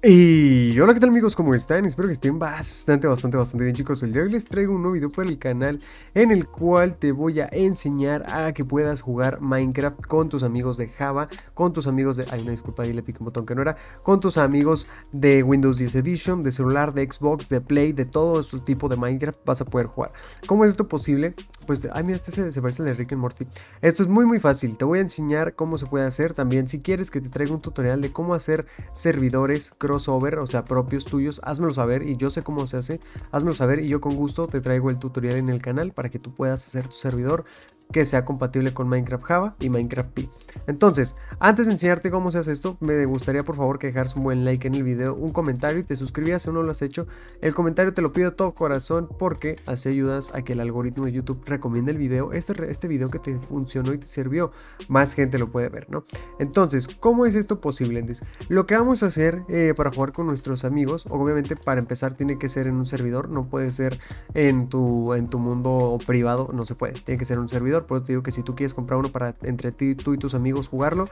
Y hola, ¿qué tal amigos? ¿Cómo están? Espero que estén bastante bien, chicos. El día de hoy les traigo un nuevo video para el canal en el cual te voy a enseñar a que puedas jugar Minecraft con tus amigos de Java, con tus amigos de... Ay, no, disculpa, ahí le piqué un botón que no era. Con tus amigos de Windows 10 Edition, de celular, de Xbox, de Play, de todo este tipo de Minecraft vas a poder jugar. ¿Cómo es esto posible? Pues, ay, mira, este se parece al de Rick and Morty. Esto es muy fácil, te voy a enseñar cómo se puede hacer. También, si quieres que te traiga un tutorial de cómo hacer servidores crossover, o sea, propios tuyos, házmelo saber y yo sé cómo se hace, házmelo saber y yo con gusto te traigo el tutorial en el canal para que tú puedas hacer tu servidor que sea compatible con Minecraft Java y Minecraft Pi. Entonces, antes de enseñarte cómo se hace esto, me gustaría por favor que dejaras un buen like en el video, un comentario y te suscribieras si aún no lo has hecho. El comentario te lo pido de todo corazón porque así ayudas a que el algoritmo de YouTube recomiende el video, este video que te funcionó y te sirvió, más gente lo puede ver, ¿no? Entonces, ¿cómo es esto posible? Lo que vamos a hacer para jugar con nuestros amigos, obviamente para empezar tiene que ser en un servidor, no puede ser en tu mundo privado, no se puede, tiene que ser un servidor. Por eso te digo que si tú quieres comprar uno para entre ti, tú y tus amigos jugarlo,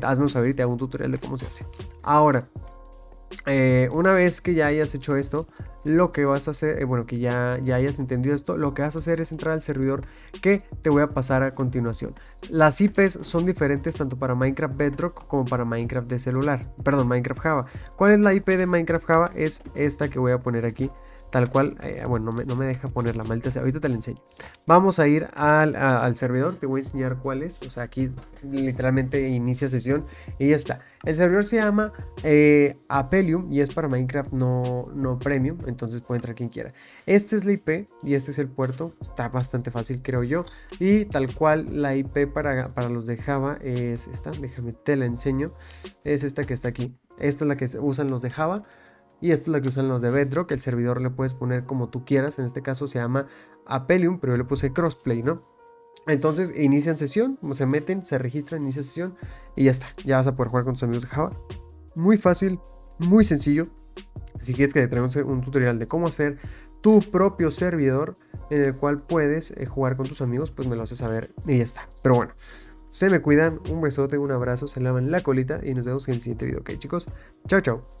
hazmelo saber y te hago un tutorial de cómo se hace. Ahora, una vez que ya hayas hecho esto, lo que vas a hacer, bueno, que ya hayas entendido esto, lo que vas a hacer es entrar al servidor que te voy a pasar a continuación. Las IPs son diferentes tanto para Minecraft Bedrock como para Minecraft de celular, perdón, Minecraft Java. ¿Cuál es la IP de Minecraft Java? Es esta que voy a poner aquí. Tal cual, bueno, no me deja ponerla, maldita sea, ahorita te la enseño. Vamos a ir al servidor, te voy a enseñar cuál es. O sea, aquí literalmente inicia sesión y ya está. El servidor se llama Aephelium y es para Minecraft no premium, entonces puede entrar quien quiera. Este es la IP y este es el puerto, está bastante fácil creo yo. Y tal cual la IP para los de Java es esta, déjame te la enseño. Es esta que está aquí, esta es la que usan los de Java. Y esta es la que usan los de Bedrock, el servidor le puedes poner como tú quieras, en este caso se llama Aephelium, pero yo le puse Crossplay, ¿no? Entonces inician sesión, se meten, se registran, inicia sesión y ya está, ya vas a poder jugar con tus amigos de Java. Muy fácil, muy sencillo. Si quieres que te traiga un tutorial de cómo hacer tu propio servidor en el cual puedes jugar con tus amigos, pues me lo haces saber y ya está. Pero bueno, se me cuidan, un besote, un abrazo, se lavan la colita y nos vemos en el siguiente video, ¿ok chicos? Chao, chao.